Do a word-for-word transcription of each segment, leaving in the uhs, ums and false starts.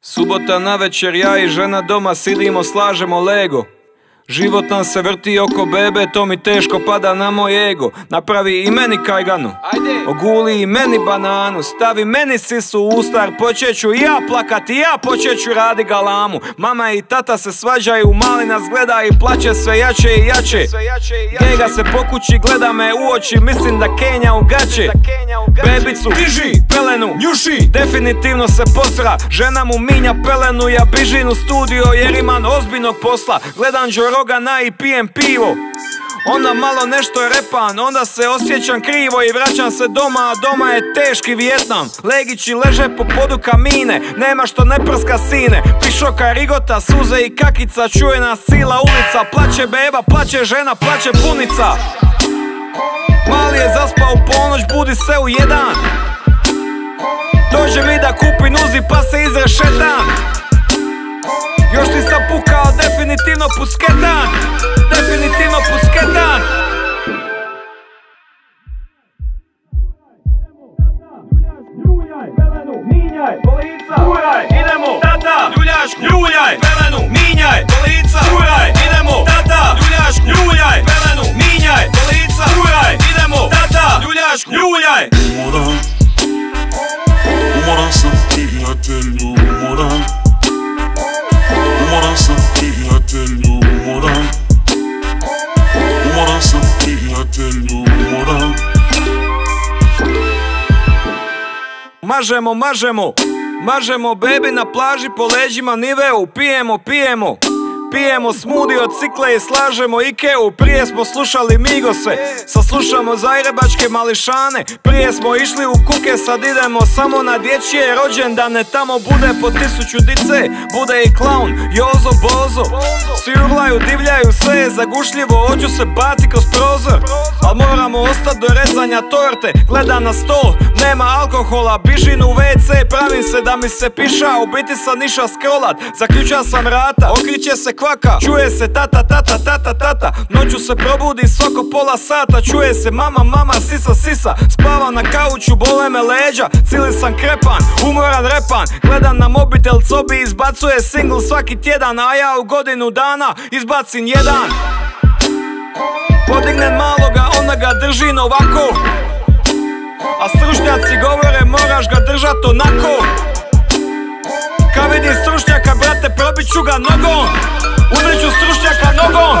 Subota na večer ja i žena doma sidimo, slažemo Lego. Život nam se vrti oko bebe, to mi teško pada na moj ego. Napravi i meni kajganu, oguli i meni bananu, stavi meni sisu u ustar, počeću i ja plakati, ja počeću radi galamu. Mama i tata se svađaju, mali nas gleda i plaće sve jače i jače. Njega se pokući, gleda me u oči, mislim da Kenja u gače. Bebicu diži, pelenu njuši, definitivno se posra. Žena mu minja pelenu, ja bižim u studio jer imam ozbiljnog posla. Gledam Joe Rogana i pijem pivo, onda malo nešto je repan, onda se osjećam krivo i vraćam se doma, a doma je teški Vijetnam. Legići leže po podu kamine, nema što ne prska sine, pišoka, rigota, suze i kakica, čujena sila ulica, plaće beba, plaće žena, plaće punica. Mali je zaspao u ponoć, budi se u jedan, dođe mi da kupi nuzi pa se izrešetam. Još nisam pukao, definitivno pusketan, definitivno pusketan. Ljuljaj, pelenu, minjaj, do lica, kuraj, idemo, tata, ljuljaš, ljuljaj, pelenu, minjaj, do lica, kuraj, idemo, tata, ljuljaš, ljuljaj, pelenu, minjaj, do lica, kuraj, idemo, tata, ljuljaš, ljuljaj. Umoran, umoran sam prijatelju, umoran. Umoran sam prijatelju, umoran. Umoran sam prijatelju, umoran. Mažemo, mažemo, mažemo bebi na plaži po leđima Niveu. Pijemo, pijemo, pijemo smudi od cikle i slažemo Ikeu. Prije smo slušali Migose, saslušamo zagrebačke mališane. Prije smo išli u kuke, sad idemo samo na dječje rođendane. Tamo bude po tisuću dice, bude i klaun, Jozo, Bozo. Svi urlaju, divljaju, sve je zagušljivo, hoću se bati kroz prozor. Al moramo ostat do rezanja torte, gledam na stol, nema alkohola, bižin u ve ce, pravim se da mi se piša, u biti sam niša skrolat. Zaključa sam rata, okriće se kvaka, čuje se tata, tata, tata, tata. Noću se probudi svako pola sata, čuje se mama, mama, sisa, sisa. Spavam na kauču, bole me leđa, cili sam krepan, umoran, repan. Gledam na mobitel, cobi izbacuje single svaki tjedan, a ja u godinu dana izbacim jedan. Podignem maloga, onda ga držim ovako, a stručnjaci govore moraš ga držat onako. Kad vidim stručnjaka, brate, probit ću ga nogom, udrit ću stručnjaka nogom.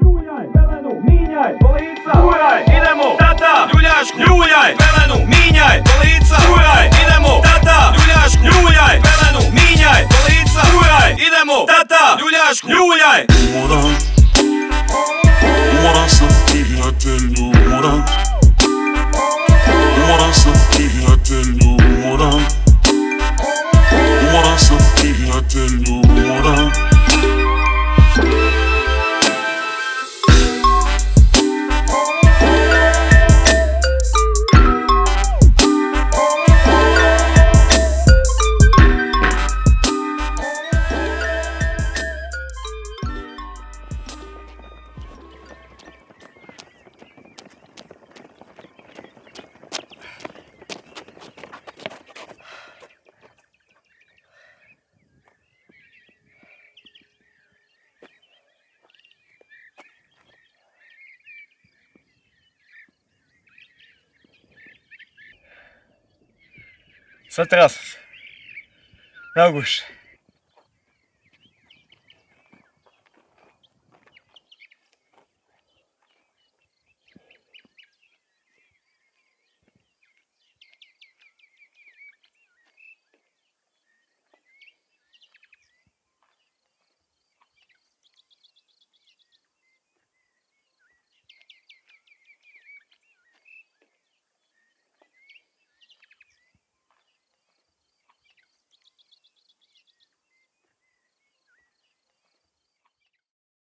Ljuljaj, pelenu, minjaj, do lica, kuraj, idemo, tata, ljuljaš, ljuljaj, pelenu, minjaj, do lica, kuraj, idemo, tata, ljuljaš, ljuljaj, pelenu, minjaj, do lica, kuraj, idemo, tata, ljuljaš, ljuljaj. Umoran, umoran sam prijatelju, umoran. Umoran sam prijatelju, umoran. Umoran sam prijatelju, umoran. Сотрясся, на уши.